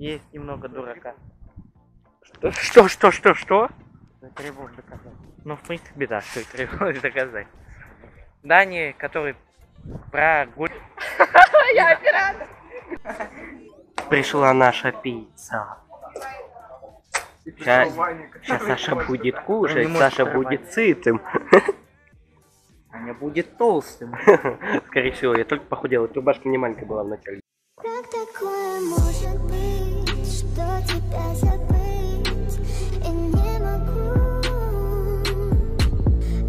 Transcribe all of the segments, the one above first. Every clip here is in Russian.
Есть немного дурака. Что? Требовалось доказать. Ну, в принципе, да, что и требовалось доказать. Данные, которые прогуляли... Я оператор! Пришла наша пицца. Сейчас Саша будет кушать, Саша будет сытым. Аня будет толстым. Скорее всего, я только похудела, рубашка не маленькая была вначале. Как такое может быть, что тебя забыть, и не могу,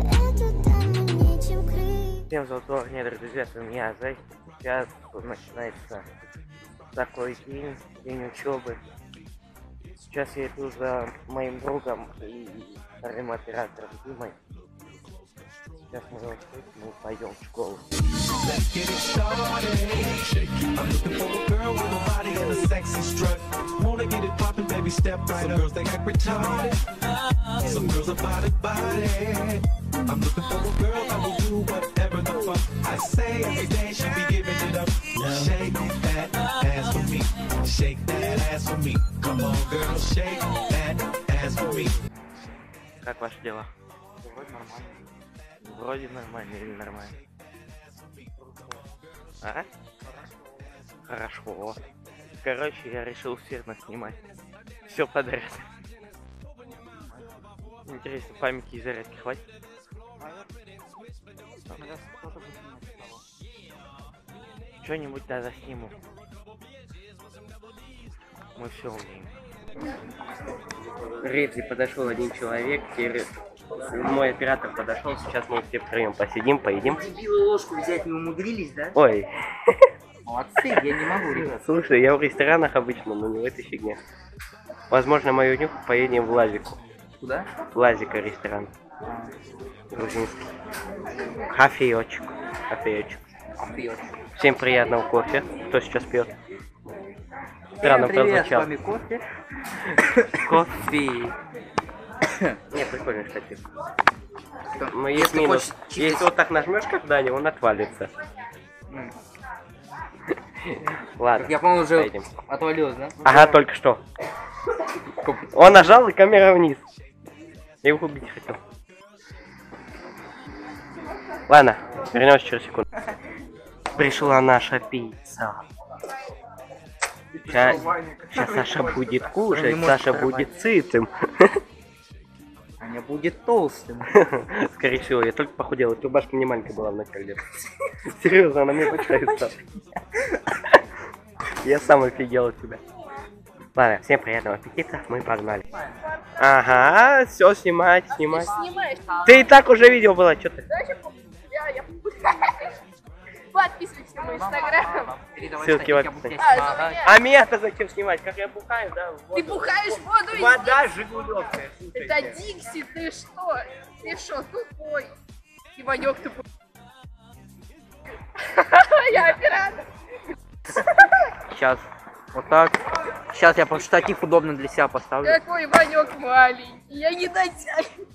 это там нечем крыть. Всем золотого недра, друзья, у меня Зай. Сейчас начинается такой день, день учебы. Сейчас я иду за моим другом и вторым оператором Димой. Сейчас мы его встретим и пойдем в школу. Как ваши дела? Вроде нормально. Вроде нормально или нормально? А? Хорошо. Короче, я решил всех наснимать. Все подряд. Интересно, памяти и зарядки хватит? Что-нибудь тогда сниму. Мы все умеем. Редзи подошел один человек, теперь мой оператор подошел, сейчас мы все втроем посидим, поедим. Дебилую ложку взять не умудрились, да? Ой. Молодцы, я не могу, ребят. Слушай, я в ресторанах обычно, но не в этой фигне. Возможно, мою днюху поедем в Лазику. Куда? В Лазика ресторан. Грузинский. Кофеечек. Кофеечек. Всем приятного кофе. Кто сейчас пьет? Странно прозвучало. Кофе. Не, прикольно, кстати. Но есть минус. Если вот так нажмешь, как Даня, он отвалится. Ладно. Я, по-моему, уже отвалился, да? Ага, только что. Он нажал, и камера вниз. Я его убить хотел. Ладно, вернемся через секунду. Пришла наша пицца. Сейчас Саша будет кушать, Саша будет сытым. Аня будет толстым. Скорее всего, я только похудела, рубашка не маленькая была вначале. Серьезно, она мне пытается. Я сам офигел от тебя. Ладно, всем приятного аппетита, мы погнали. Ага, все снимать. Ты и так уже видео было, что ты? Подписывайтесь на мой инстаграм. Ссылки в описании. А меня-то зачем снимать? Как я бухаю, да? Ты бухаешь воду из вода жигулевская. Это Дикси, ты что? Ты что, тупой? И Ванёк тупой. Я оператор. Сейчас. Вот так. Сейчас я под штатив удобно для себя поставлю. Какой Ванёк маленький. Я не дотягиваю.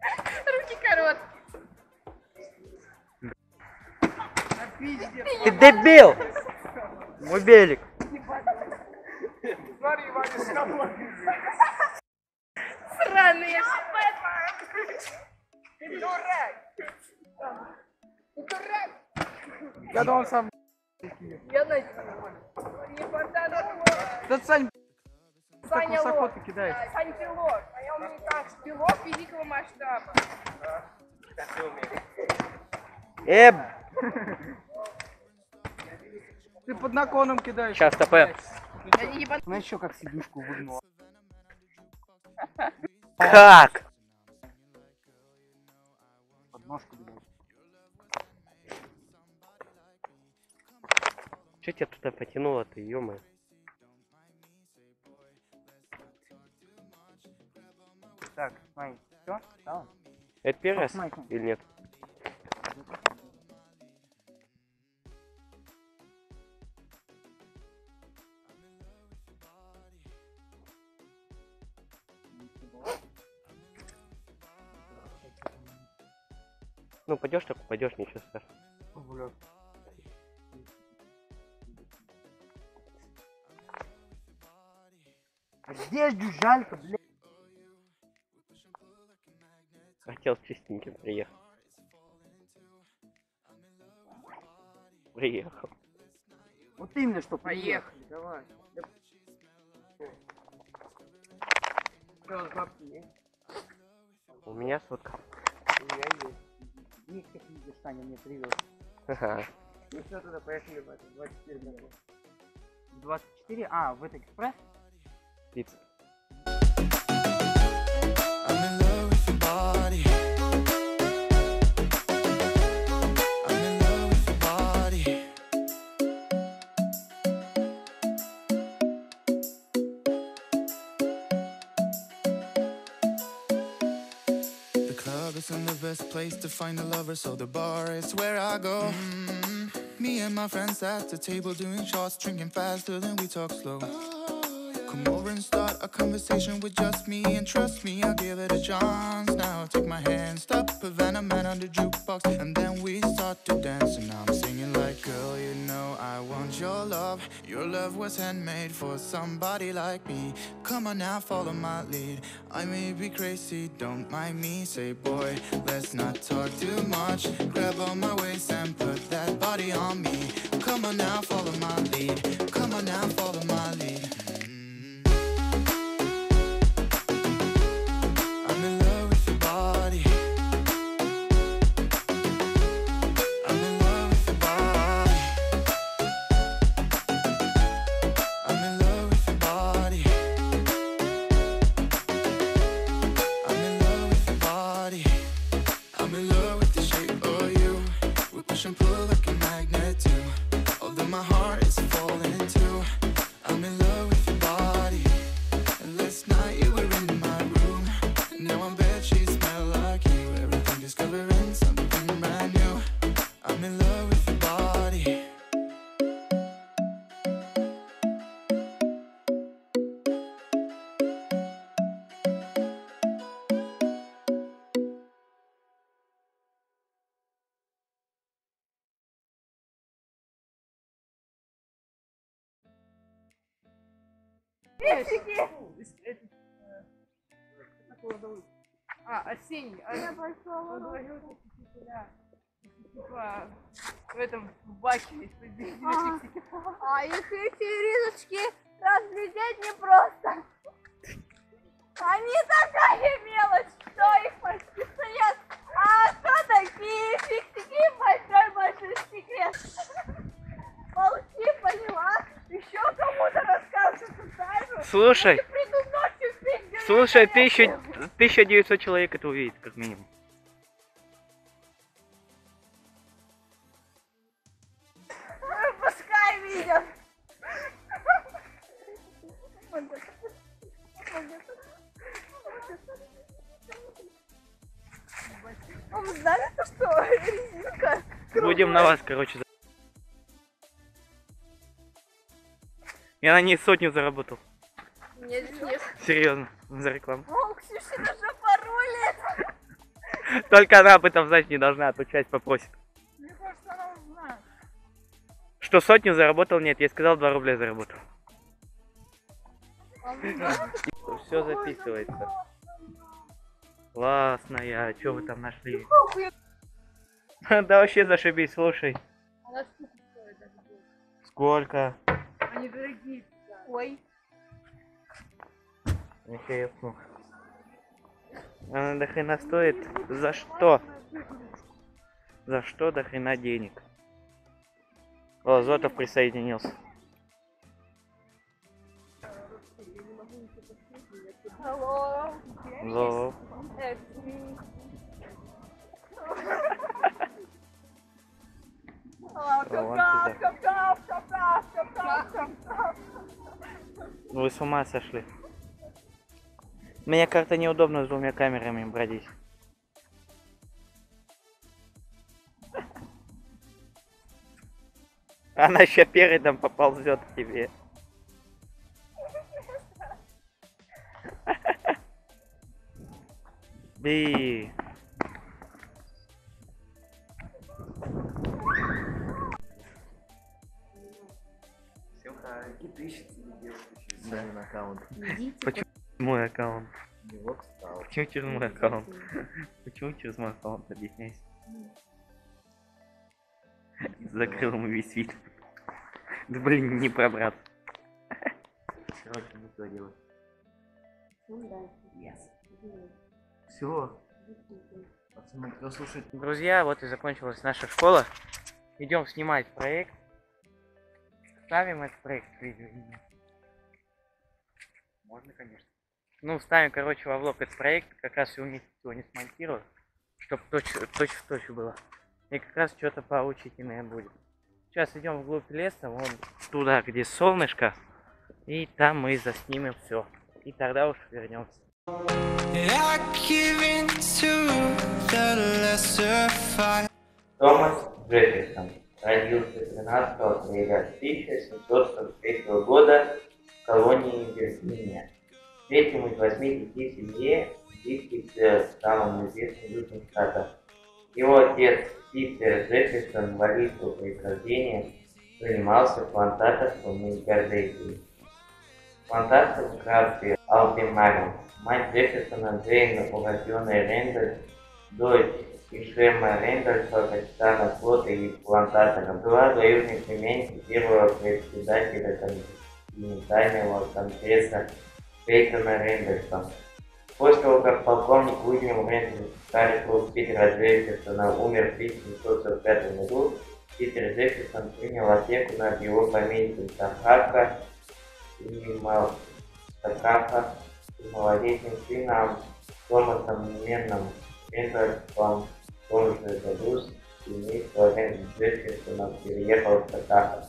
Руки короткие. Ты дебил! Мой белик! Сраный, я ты дурак! Я думал сам... Я найду... Да Сань... Так высоко ты кидаешь. Сань пилот, а я умею так, пилот великого масштаба. Ты под наклоном кидаешь. Сейчас, ТП. Она еще как сидушку выгнула. Как? Под ножку бьет. Че тебя туда потянуло, ты, ё-моё? Так, смотри, все? Да. Это первый раз или нет? Ну пойдешь, так упадешь, ничего страшного. Бля. Здесь дюжалька, блядь. Хотел чистеньким приехать. Приехал. Вот именно что приехали, давай. У меня сотка. У меня есть. Есть какие-то Саня мне привез. Ага. Мы все туда поехали в это, 24 минуты. 24? А, в этот экспресс? Пицца. Place to find a lover, so the bar is where I go. Me and my friends at the table doing shots, drinking faster than we talk slow. Come over and start a conversation with just me, and trust me, I'll give it a chance. Now take my hand, stop, Havana Man on the jukebox, and then we start to dance. And I'm singing like, girl, you know I want your love. Your love was handmade for somebody like me. Come on now, follow my lead. I may be crazy, don't mind me. Say, boy, let's not talk too much. Grab on my waist and put that body on me. Come on now, follow my lead. Come on now, follow my lead. Фиксики! А, осенний. Я пошел типа в этом баке. А их черезочки разглядеть непросто. Они такая мелочь, что их почти нет. А кто такие фиксики? Большой секрет. Молчи, поняла? Еще кому-то расскажешь тайну. Слушай, слушай, 1900 человек это увидит, как минимум. Пускай видят. А вы знали, что резинка круглая? Будем на вас, короче. Я на ней 100 заработал. Нет, нет. Серьезно, за рекламу. О, Ксюша даже паролит. Только она об этом знать не должна, а то часть попросит. Мне кажется, она узнает. Что 100 заработал? Нет, я сказал 2 рубля заработал. Все записывается. Классная, что вы там нашли? Да вообще зашибись, слушай. Сколько? Они дорогие. Ой. Интересно. Она до хрена стоит. За что? За что до хрена денег? О, Зотов присоединился. Зо. Вы с ума сошли. Мне как-то неудобно с двумя камерами бродить. Она еще передом поползет к тебе. Би. Ищет себе девушку. Данин аккаунт. Почему мой аккаунт? Почему через мой аккаунт? Почему через мой аккаунт? Объясняйся. Закрыл ему весь вид. Да блин, не пробрат. Короче, мы что делаем? Все. Друзья, вот и закончилась наша школа. Идем снимать проект. Ставим этот проект. Можно, конечно. Ну, ставим, короче, во влог этот проект. Как раз его не смонтирую, чтобы точь-в-точь было. И как раз что-то поучительное будет. Сейчас идем вглубь леса, вон туда, где солнышко. И там мы заснимем все. И тогда уж вернемся. Томас Джефферсон родился 13 ноября 1743 года в колонии Виргиния. Третьим из 8 детей в семье, близкий к самым известным южным штатам. Его отец Питер Джефферсон, инвалидского происхождения, занимался плантаторством и гордейством. Плантация в графстве Албемаре. Мать Джефферсона Джейн, урожденная Рендерс, дочь Ишема Рендерса, капитана флота и плантатора, была двоюродной племянницей первого председателя континентального конгресса Пейтона Рендерса. После того, как полковник Уильям Рендерс Карл Питера Джефферсона умер в 1945 году, Питер Джефферсон принял опеку над его поместьем Сахака и Малсакаха с малолетним сыном Томасом Менном Рендерсом. В том же году семейство Джефферсона переехало в Сахака.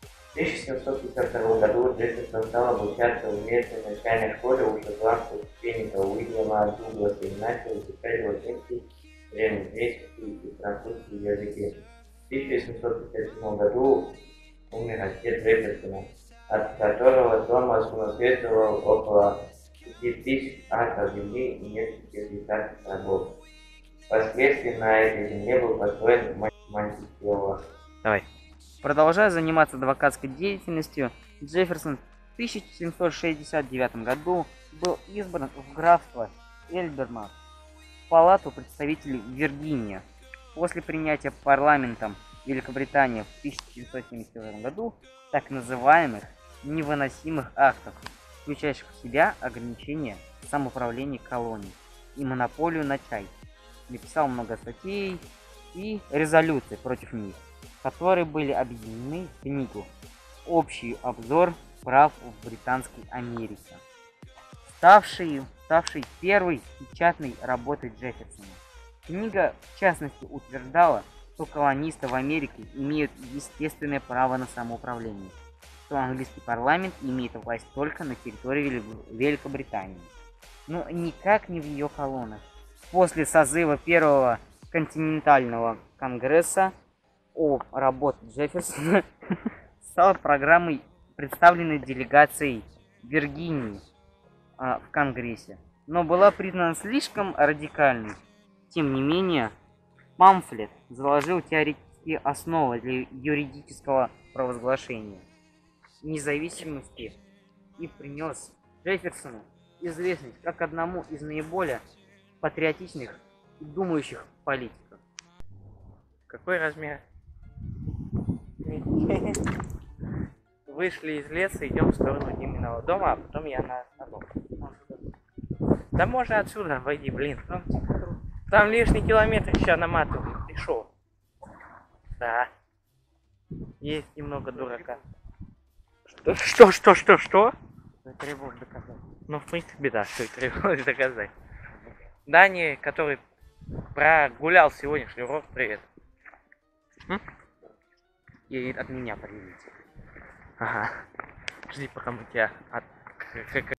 В 1752 году Джефферсон стал обучаться в местной начальной школе у шотландского священника Уильяма Дугласа и начал изучать латинский, древнегреческий и французский языки. В 1857 году умер отец Джефферсона, от которого Томас унаследовал около 5000 акров земли и нескольких десятков рабов. Впоследствии на этой земле был построен Монтикиола. Давай. Продолжая заниматься адвокатской деятельностью, Джефферсон в 1769 году был избран в графство Эльбермонт в палату представителей Виргинии. После принятия парламентом Великобритании в 1772 году так называемых невыносимых актов, включающих в себя ограничения самоуправления колоний и монополию на чай, написал много статей и резолюций против них, которые были объединены в книгу «Общий обзор прав в Британской Америке», ставшей первой печатной работой Джефферсона. Книга, в частности, утверждала, что колонисты в Америке имеют естественное право на самоуправление, что английский парламент имеет власть только на территории Великобритании, но никак не в ее колонах. После созыва Первого континентального конгресса о работе Джефферсона стала программой, представленной делегацией Виргинии в Конгрессе, но была признана слишком радикальной. Тем не менее, памфлет заложил теоретические основы для юридического провозглашения независимости и принес Джефферсону известность как одному из наиболее патриотичных и думающих политиков. Какой размер? Вышли из леса, идем в сторону Диминого дома, а потом я на дом. Да можно отсюда войди, блин. Там лишний километр сейчас наматываю. Пришел. Да. Есть немного дурака. Что? Требовал доказать. Ну, в принципе, да, что и требовалось доказать. Дани, который прогулял сегодняшний урок, привет. И от меня примите. Ага. Жди, пока мы тебя